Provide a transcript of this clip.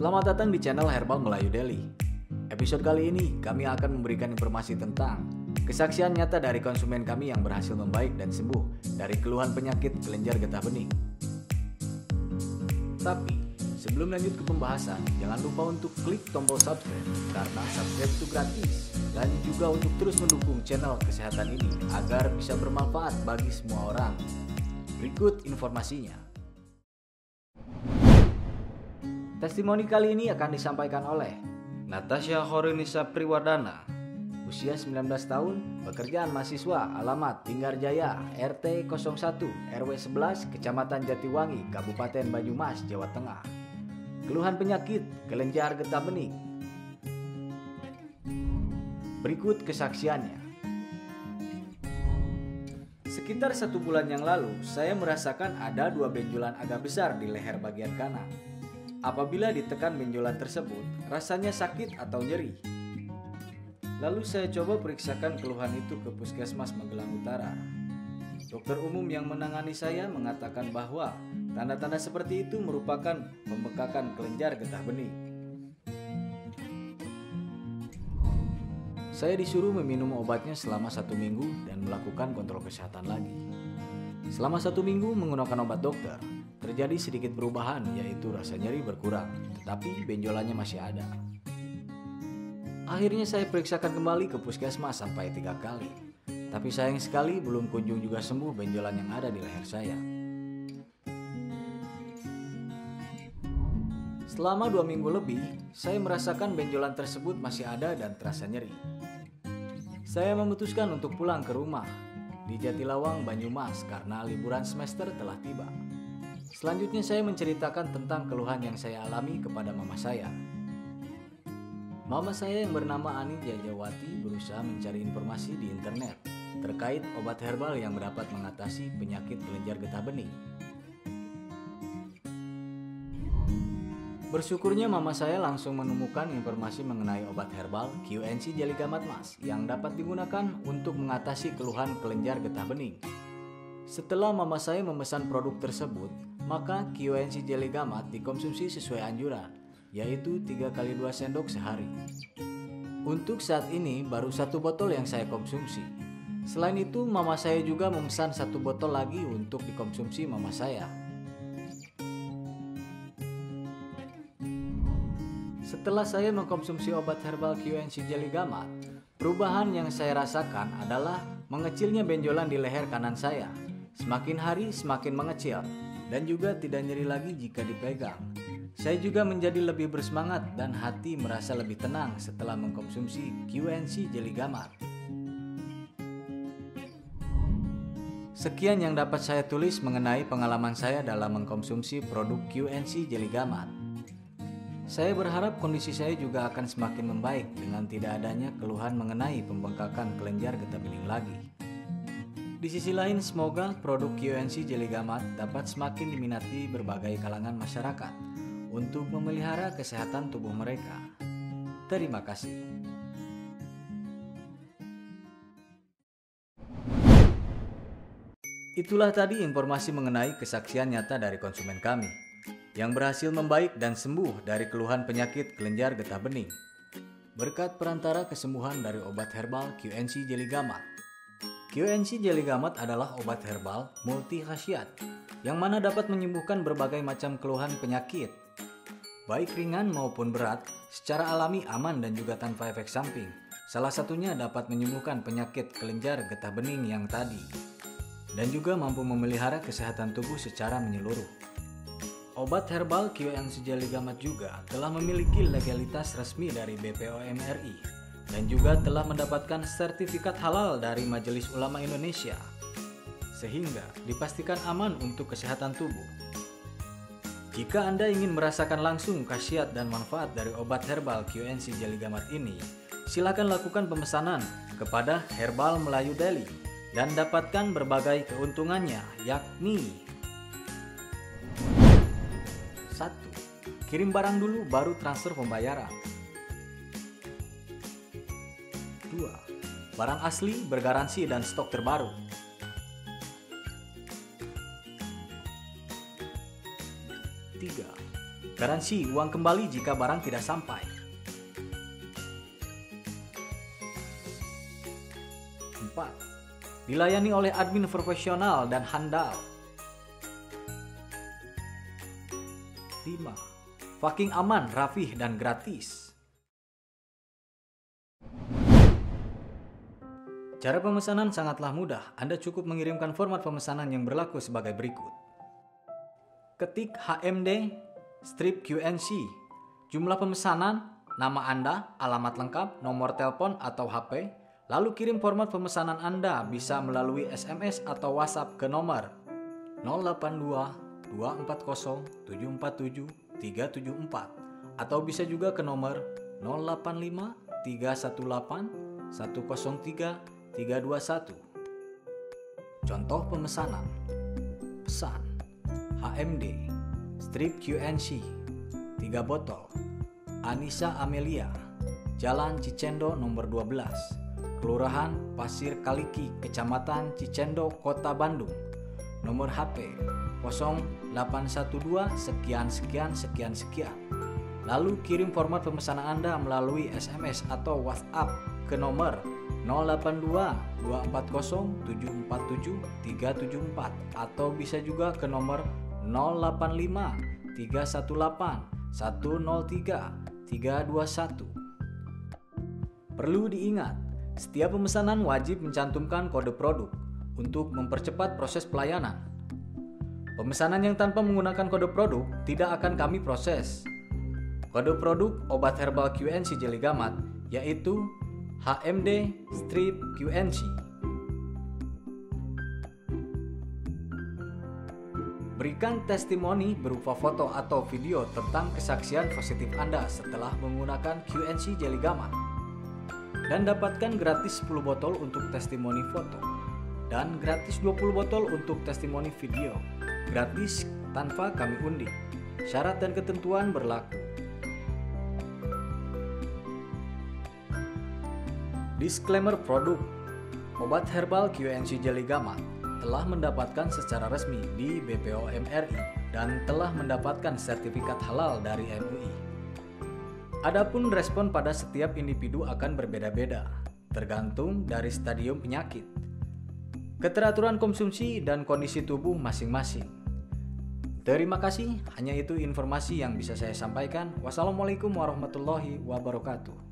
Selamat datang di channel Herbal Melayu Deli. Episode kali ini kami akan memberikan informasi tentang kesaksian nyata dari konsumen kami yang berhasil membaik dan sembuh dari keluhan penyakit kelenjar getah bening. Tapi sebelum lanjut ke pembahasan, jangan lupa untuk klik tombol subscribe karena subscribe itu gratis dan juga untuk terus mendukung channel kesehatan ini agar bisa bermanfaat bagi semua orang. Berikut informasinya. Testimoni kali ini akan disampaikan oleh Natasha Horinisa Priwardana, usia 19 tahun, pekerjaan mahasiswa, alamat Linggarjaya, RT 01, RW 11, Kecamatan Jatiwangi, Kabupaten Banyumas, Jawa Tengah. Keluhan penyakit kelenjar getah bening. Berikut kesaksiannya. Sekitar 1 bulan yang lalu, saya merasakan ada 2 benjolan agak besar di leher bagian kanan. Apabila ditekan benjolan tersebut, rasanya sakit atau nyeri. Lalu saya coba periksakan keluhan itu ke Puskesmas Magelang Utara. Dokter umum yang menangani saya mengatakan bahwa tanda-tanda seperti itu merupakan pembekakan kelenjar getah bening. Saya disuruh meminum obatnya selama 1 minggu dan melakukan kontrol kesehatan lagi. Selama 1 minggu menggunakan obat dokter, terjadi sedikit perubahan, yaitu rasa nyeri berkurang, tetapi benjolannya masih ada. Akhirnya saya periksakan kembali ke puskesmas sampai 3 kali. Tapi sayang sekali belum kunjung juga sembuh benjolan yang ada di leher saya. Selama 2 minggu lebih, saya merasakan benjolan tersebut masih ada dan terasa nyeri. Saya memutuskan untuk pulang ke rumah di Jatilawang, Banyumas karena liburan semester telah tiba. Selanjutnya saya menceritakan tentang keluhan yang saya alami kepada mama saya. Mama saya yang bernama Ani Jayawati berusaha mencari informasi di internet terkait obat herbal yang dapat mengatasi penyakit kelenjar getah bening. Bersyukurnya mama saya langsung menemukan informasi mengenai obat herbal QNC Jelly Gamat Mas yang dapat digunakan untuk mengatasi keluhan kelenjar getah bening. Setelah mama saya memesan produk tersebut, maka QNC Jelly Gamat dikonsumsi sesuai anjuran, yaitu 3x2 sendok sehari. Untuk saat ini baru 1 botol yang saya konsumsi. Selain itu, mama saya juga memesan 1 botol lagi untuk dikonsumsi mama saya. Setelah saya mengkonsumsi obat herbal QNC Jelly Gamat, perubahan yang saya rasakan adalah mengecilnya benjolan di leher kanan saya. Semakin hari semakin mengecil dan juga tidak nyeri lagi jika dipegang. Saya juga menjadi lebih bersemangat dan hati merasa lebih tenang setelah mengkonsumsi QNC Jelly Gamat. Sekian yang dapat saya tulis mengenai pengalaman saya dalam mengkonsumsi produk QNC Jelly Gamat. Saya berharap kondisi saya juga akan semakin membaik dengan tidak adanya keluhan mengenai pembengkakan kelenjar getah bening lagi. Di sisi lain, semoga produk QNC Jelly Gamat dapat semakin diminati berbagai kalangan masyarakat untuk memelihara kesehatan tubuh mereka. Terima kasih. Itulah tadi informasi mengenai kesaksian nyata dari konsumen kami yang berhasil membaik dan sembuh dari keluhan penyakit kelenjar getah bening berkat perantara kesembuhan dari obat herbal QNC Jelly Gamat. QNC Jelly Gamat adalah obat herbal multi khasiat yang mana dapat menyembuhkan berbagai macam keluhan penyakit, baik ringan maupun berat, secara alami, aman dan juga tanpa efek samping. Salah satunya dapat menyembuhkan penyakit kelenjar getah bening yang tadi dan juga mampu memelihara kesehatan tubuh secara menyeluruh. Obat herbal QNC Jelly Gamat juga telah memiliki legalitas resmi dari BPOM RI. Dan juga telah mendapatkan sertifikat halal dari Majelis Ulama Indonesia, sehingga dipastikan aman untuk kesehatan tubuh. Jika Anda ingin merasakan langsung khasiat dan manfaat dari obat herbal QNC Jelly Gamat ini, silakan lakukan pemesanan kepada Herbal Melayu Deli dan dapatkan berbagai keuntungannya, yakni 1. Kirim barang dulu baru transfer pembayaran. 2. Barang asli, bergaransi dan stok terbaru. 3. Garansi uang kembali jika barang tidak sampai. Empat, dilayani oleh admin profesional dan handal. 5. Fucking aman, rapih, dan gratis. Cara pemesanan sangatlah mudah. Anda cukup mengirimkan format pemesanan yang berlaku sebagai berikut. Ketik HMD, strip QNC, jumlah pemesanan, nama Anda, alamat lengkap, nomor telepon atau HP, lalu kirim format pemesanan Anda bisa melalui SMS atau WhatsApp ke nomor 082-240-747-374 atau bisa juga ke nomor 085-318-103-321. Contoh pemesanan: pesan HMD strip QNC 3 botol Anissa Amelia, Jalan Cicendo nomor 12, Kelurahan Pasir Kaliki, Kecamatan Cicendo, Kota Bandung. Nomor HP 0812 sekian sekian sekian sekian. Lalu kirim format pemesanan Anda melalui SMS atau WhatsApp ke nomor 082-240-747-374 atau bisa juga ke nomor 085-318-103-321. Perlu diingat, setiap pemesanan wajib mencantumkan kode produk untuk mempercepat proses pelayanan. Pemesanan yang tanpa menggunakan kode produk tidak akan kami proses. Kode produk obat herbal QNC Jelly Gamat yaitu HMD strip QNC. Berikan testimoni berupa foto atau video tentang kesaksian positif Anda setelah menggunakan QNC Jelly Gamat. Dan dapatkan gratis 10 botol untuk testimoni foto dan gratis 20 botol untuk testimoni video. Gratis tanpa kami undi. Syarat dan ketentuan berlaku. Disclaimer produk. Obat herbal QNC Jelly Gamat telah mendapatkan secara resmi di BPOM RI dan telah mendapatkan sertifikat halal dari MUI. Adapun respon pada setiap individu akan berbeda-beda, tergantung dari stadium penyakit, keteraturan konsumsi, dan kondisi tubuh masing-masing. Terima kasih, hanya itu informasi yang bisa saya sampaikan. Wassalamualaikum warahmatullahi wabarakatuh.